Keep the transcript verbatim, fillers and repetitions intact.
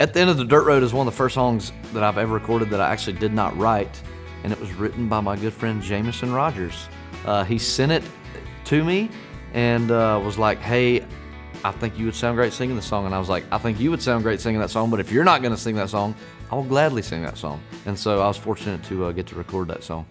At the End of the Dirt Road is one of the first songs that I've ever recorded that I actually did not write, and it was written by my good friend Jameson Rogers. Uh, he sent it to me and uh, was like, hey, I think you would sound great singing this song. And I was like, I think you would sound great singing that song, but if you're not gonna sing that song, I will gladly sing that song. And so I was fortunate to uh, get to record that song.